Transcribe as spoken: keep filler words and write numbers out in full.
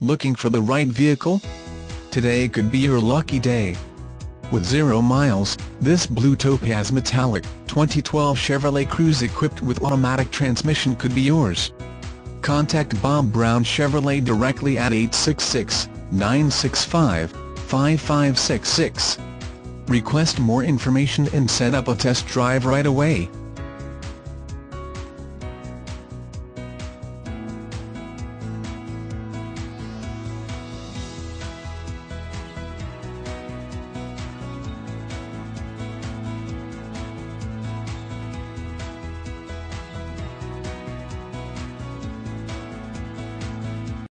Looking for the right vehicle? Today could be your lucky day. With zero miles, this Blue Topaz Metallic twenty twelve Chevrolet Cruze equipped with automatic transmission could be yours. Contact Bob Brown Chevrolet directly at eight six six, nine six five, five five six six. Request more information and set up a test drive right away.